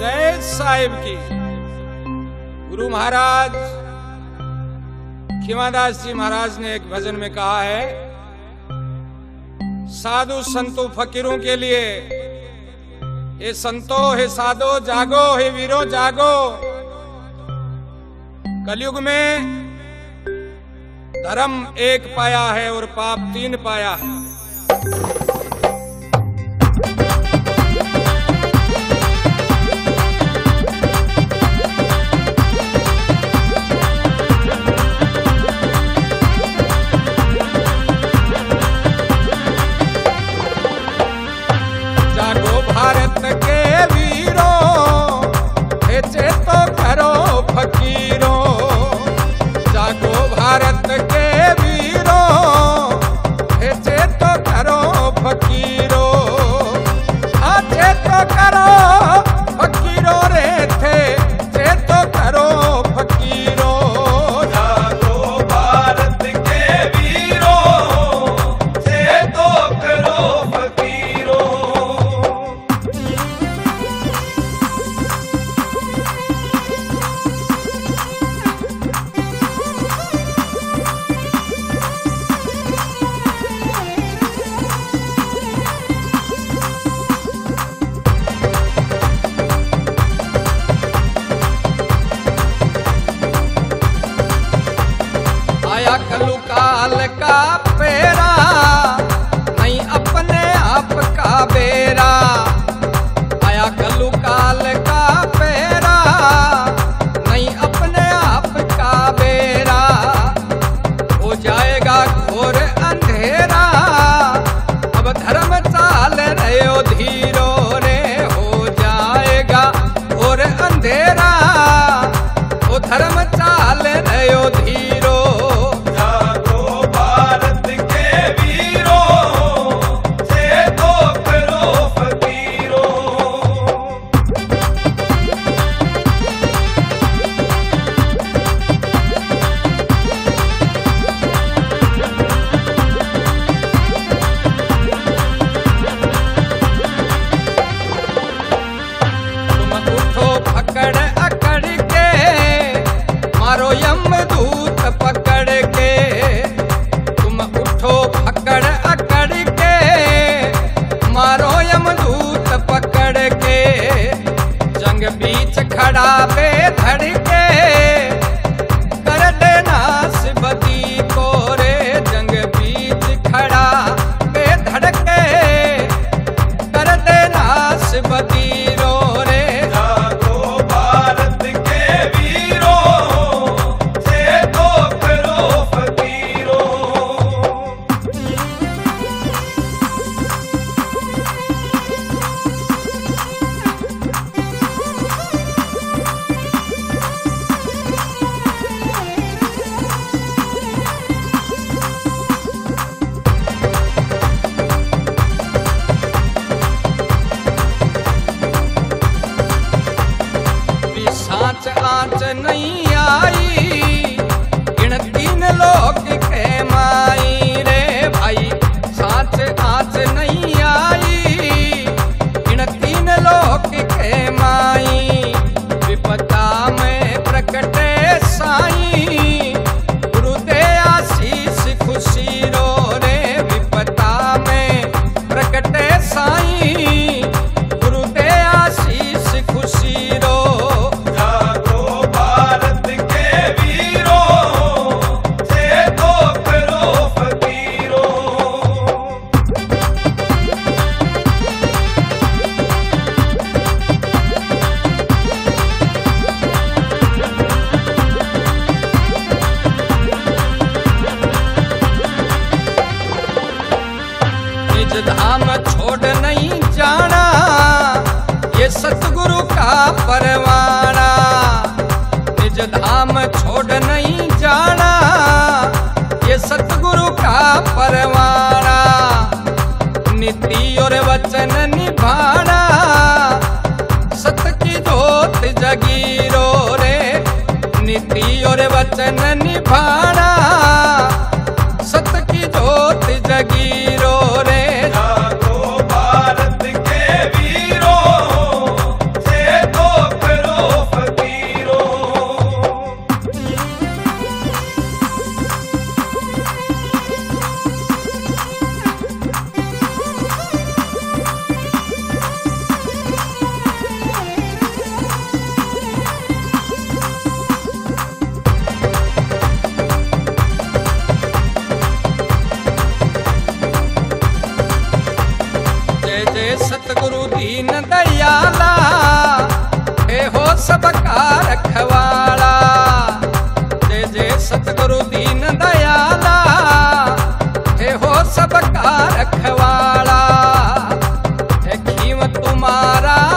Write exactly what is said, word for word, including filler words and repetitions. जय साहिब की। गुरु महाराज खिमा दास जी महाराज ने एक भजन में कहा है, साधु संतों फकीरों के लिए, हे संतो हे साधो जागो, हे वीरो जागो। कलयुग में धर्म एक पाया है और पाप तीन पाया है। जागो भारत के वीरों, हे चेतो करो फकीरों। जागो भारत के वीरों, हे चेतो करो फकीरों। आ चेतो करो फकीरों रे थे, चेतो करो फकीरों। जागो भारत के वीरों, चेतो करो फकीरों। आया कलु काल का फेरा, नहीं अपने आप का बेरा। आया कलु काल का फेरा, नहीं अपने आप का बेरा। हो जाएगा घोर अंधेरा, अब धर्म चाल रहे धीरो रे। हो जाएगा घोर अंधेरा, वो धर्म चाल रहे धीरो। बीच खड़ा पे धड़ के कर देना बदी को रे। जंग बीच खड़ा पे धड़ के कर देना बदी रो रे। जागो भारत के वीरों, चेतो करो फकीरों। सांच आंच नहीं आई, गिनती न लोग के माई रे भाई। सांच आंच नहीं आई, गिनती न लोग के माई। विपदा में प्रकटे साई, गुरु दे आशीष खुशी रो रे। विपदा में प्रकटे साई, गुरु दे आशीष खुशी रो। धाम छोड़ नहीं जाना, ये सतगुरु का परवाना। निज धाम छोड़ नहीं जाना, ये सतगुरु का परवाना। नीति और वचन निभाना, सत की ज्योत जगीरो रे। नीति और वचन निभाना, सत की ज्योत जगीरो रे। जागो भारत के वीरों, चेतो दीन दयाला हे हो सबका रखवाला। जय जय सतगुरु दीन दयाला हे हो सबका रखवाला। जय खिमा तुम्हारा।